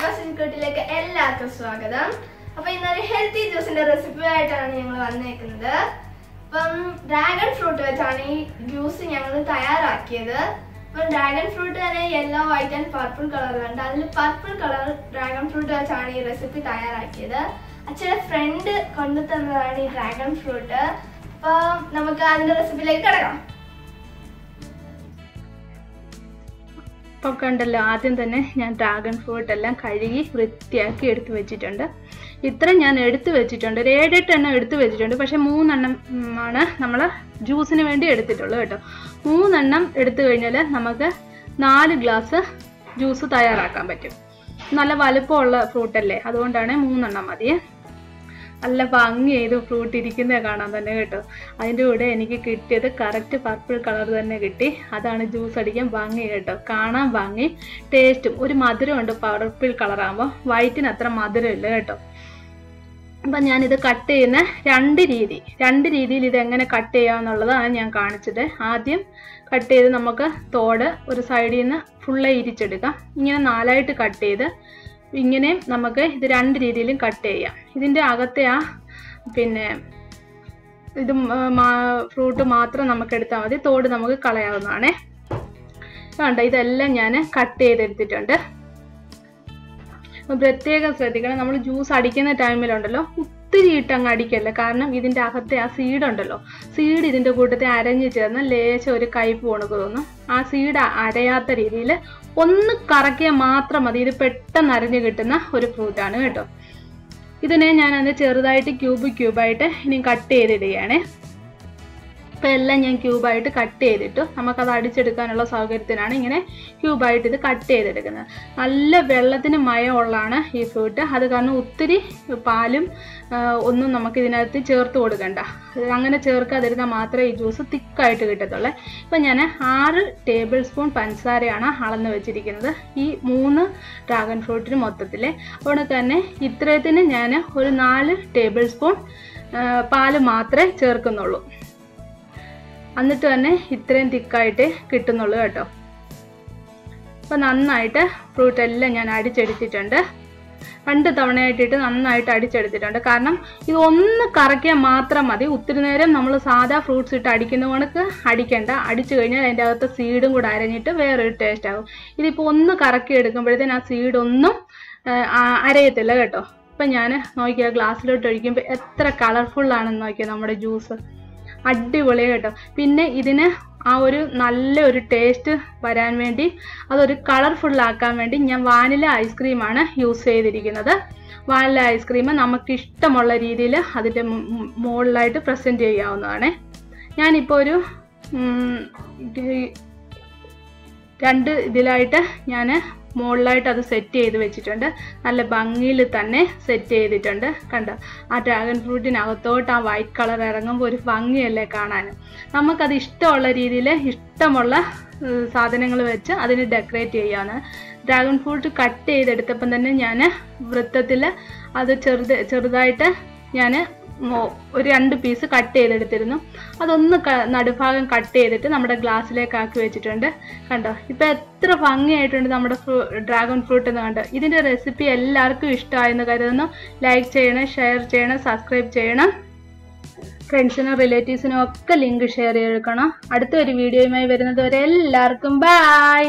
स्वागतम अब इन healthy juicy recipe dragon fruit वे ज्यूस तैयार dragon fruit yellow white and purple colour अलग पर्पल कलर ड्रैगन फ्रूट वे रेसीपी तैयार अच्छे फ्रेंड को ड्रैगन फ्रूट अब नमुक रेसीपी कड़क इप्पल आदम ते या ड्रैगन फ्रूटेल कहुगी वृत्ति इत्र या वेटेट पक्षे मूं ना ज्यूसि वेटी कटो मूंकल नमुक 4 ग्लास ज्यूस तैयार पटू ना वलुपल फ्रूटल अदान मूं मे നല്ല ഭംഗിയായത് ഫ്രൂട്ട് ഇരിക്കുന്ന കാണാൻ തന്നെ കേട്ടോ അതിന്റെ കൂടെ എനിക്ക് കിട്ടിയത് കറക്റ്റ് പർപ്പിൾ കളർ തന്നെ കിട്ടി അതാണ് ജ്യൂസ് അടിക്കാൻ ഭംഗി കേട്ടോ കാണാൻ ഭംഗി ടേസ്റ്റും ഒരു മധുരമുണ്ട് പർപ്പിൾ കളർ ആവുമ്പോൾ വൈറ്റിന് അത്ര മധുരമില്ല കേട്ടോ അപ്പോൾ ഞാൻ ഇത് കട്ട് ചെയ്യുന്ന രണ്ട് രീതിയിൽ ഇത് എങ്ങനെ കട്ട് ചെയ്യാമെന്നുള്ളതാണ് ഞാൻ കാണിച്ചത് ആദ്യം കട്ട് ചെയ്ത് നമുക്ക് തോട് ഒരു സൈഡിൽ നിന്ന് ഫുൾ ഇരിച്ചെടുക്കാം ഇങ്ങനെ നാലായിട്ട് കട്ട് ചെയ്ത് ഇങ്ങനെ നമുക്ക് ഇത് രണ്ട് രീതിയിലും കട്ട് ചെയ്യാം ഇതിന്റെ അകത്തെ ആ പിന്നെ ഇത് ഫ്രൂട്ട് മാത്രം നമുക്ക് എടുത്താൽ മതി തോട് നമുക്ക് കളയാവുന്നതാണ് കണ്ട ഇതെല്ലാം ഞാൻ കട്ട് ചെയ്തെടുത്തിട്ടുണ്ട് പ്രത്യേകം ശ്രദ്ധിക്കണം നമ്മൾ ജ്യൂസ് അടിക്കുന്ന ടൈമിൽ ഉണ്ടല്ലോ ഒത്തിരി ഇട്ടങ്ങ് അടിക്കല്ല കാരണം ഇതിന്റെ അകത്തെ ആ സീഡ് ഉണ്ടല്ലോ സീഡ് ഇതിന്റെ കൂട്ടത്തിൽ അരഞ്ഞു ചേർന്ന് ലേശം ഒരു കൈപ്പ് ഉണക്കുന്നു ആ സീഡ് അരയാത്ത രീതിയിൽ ഒന്ന് കറക്കിയാൽ മാത്രം മതി ഇത് പെട്ടെന്ന് അരഞ്ഞു കിട്ടുന്ന ഒരു ഫ്രൂട്ടാണ് കേട്ടോ ഇതിനെ ഞാൻ അതിനെ ചെറുതായിട്ട് ക്യൂബ് ആയിട്ട് ഇനി കട്ട് ചെയ്തിടുകയാണ് അപ്പോൾ എല്ലാം ഞാൻ ക്യൂബ് ആയിട്ട് കട്ട് ചെയ്തിട്ട് നമുക്ക് അത് അടിച്ചെടുക്കാനുള്ള സൗകര്യത്തിനാണ് ഇങ്ങനെ ക്യൂബ് ആയിട്ട് ഇത് കട്ട് ചെയ്തെടുക്കുന്നത് നല്ല വെള്ളത്തിന് മയമുള്ളാണ് ഈ ഫ്രൂട്ട് അത് കാരണം ഒത്തിരി പാലും ഒന്നും നമുക്ക് ഇതിനകത്ത് ചേർത്ത് കൊടുക്കണ്ട അങ്ങനെ ചേർക്കാതിരുന്നാൽ മാത്രമേ ഈ ജ്യൂസ് തിക്ക് ആയിട്ട് കിട്ടത്തുള്ളൂ അപ്പോൾ ഞാൻ 6 ടേബിൾ സ്പൂൺ പഞ്ചസാരയാണ് അളന്ന് വെച്ചിരിക്കുന്നത് ഈ 3 ഡ്രാഗൺ ഫ്രൂട്ടിന് മൊത്തത്തിൽ അപ്പോൾ തന്നെ ഇത്രയത്തിന് ഞാൻ ഒരു 4 ടേബിൾ സ്പൂൺ പാൽ മാത്രമേ ചേർക്കുന്നുള്ളൂ എന്നിട്ട് തന്നെ ഇത്രയും തിക്കായിട്ട് കിട്ടുന്നുള്ളൂ കേട്ടോ അപ്പോൾ നന്നായിട്ട് ഫ്രൂട്ട് എല്ലാം ഞാൻ അടിച്ചെടുത്തിട്ടുണ്ട് 2 തവണയായിട്ട് നന്നായിട്ട് അടിച്ചെടുത്തിട്ടുണ്ട് കാരണം ഇത് ഒന്ന് കറക്കിയാൽ മാത്രം മതി ഒത്തിരി നേരം നമ്മൾ സാധാ ഫ്രൂട്ട്സ് ഇട്ട് അടിക്കുന്നവണക്ക് അടിക്കണ്ട അടിച്ചു കഴിഞ്ഞാൽ അതിന്റെ അകത്തെ സീഡും കൂടി അരഞ്ഞിട്ട് വേറൊരു ടേസ്റ്റ് ആവും ഇതിപ്പോൾ ഒന്ന് കറക്കി എടുക്കുമ്പോഴേതന്നെ ആ സീഡ് ഒന്നും അരയത്തില്ല കേട്ടോ അപ്പോൾ ഞാൻ നോക്കിയ ഗ്ലാസ്സിലോട്ട് ഒഴിക്കുമ്പോൾ എത്ര കളർഫുൾ ആണെന്ന് നോക്കിയ നമ്മുടെ ജ്യൂസ് അടിപൊളി കേട്ടോ പിന്നെ ഇതിനെ ആ ഒരു നല്ലൊരു ടേസ്റ്റ് വരാൻ വേണ്ടി അതൊരു കളർഫുൾ ആക്കാൻ വേണ്ടി ഞാൻ വാനില ഐസ്ക്രീമാണ് യൂസ് ചെയ്തിരിക്കുന്നത് വാനില ഐസ്ക്രീം നമുക്ക് ഇഷ്ടമുള്ള രീതിയിൽ അതിന്റെ മോൾലായിട്ട് പ്രസന്റ് ചെയ്യാവുന്നതാണ് ഞാൻ ഇപ്പോൾ ഒരു 2 ഇതിലായിട്ട് ഞാൻ മോൾലായിട്ട് അത് സെറ്റ് ചെയ്തു വെച്ചിട്ടുണ്ട് നല്ല ഭംഗിയിൽ തന്നെ സെറ്റ് ചെയ്തിട്ടുണ്ട് കണ്ടോ ആ ഡ്രാഗൺ ഫ്രൂട്ടിനകത്തോട്ട് ആ വൈറ്റ് കളർ ഇറങ്ങുമ്പോൾ ഒരു ഭംഗിയല്ലേ കാണാൻ നമുക്ക് അത് ഇഷ്ടമുള്ള രീതിയിൽ ഇഷ്ടമുള്ള സാധനങ്ങൾ വെച്ച് അതിനെ ഡെക്കറേറ്റ് ചെയ്യാനാണ് ഡ്രാഗൺ ഫ്രൂട്ട് കട്ട് ചെയ്തെടുത്തപ്പോൾ തന്നെ ഞാൻ വൃത്തത്തിൽ അത് ചെറുതായിട്ട് ഞാൻ ഒരു 2 പീസ് കട്ട് ചെയ്തെടുത്തിരുന്നു അതൊന്ന് നടുഭാഗം കട്ട് ചെയ്തിട്ട് നമ്മുടെ ഗ്ലാസ്സിലേക്ക് ആക്കി വെച്ചിട്ടുണ്ട് കണ്ടോ ഇപ്പോൾ എത്ര ഭംഗിയായിട്ടുണ്ട് നമ്മുടെ ഡ്രാഗൺ ഫ്രൂട്ട് എന്ന് കണ്ടോ ഇതിന്റെ റെസിപ്പി എല്ലാവർക്കും ഇഷ്ടമായെന്ന് കരുതുന്നു ലൈക്ക് ചെയ്യണം ഷെയർ ചെയ്യണം സബ്സ്ക്രൈബ് ചെയ്യണം ഫ്രണ്ട്സിനും റിലേറ്റീവ്സിനും ഒക്കെ ലിങ്ക് ഷെയർ ചെയ്യണം അടുത്ത ഒരു വീഡിയോയുമായി വരുന്നതുവരെ എല്ലാവർക്കും ബൈ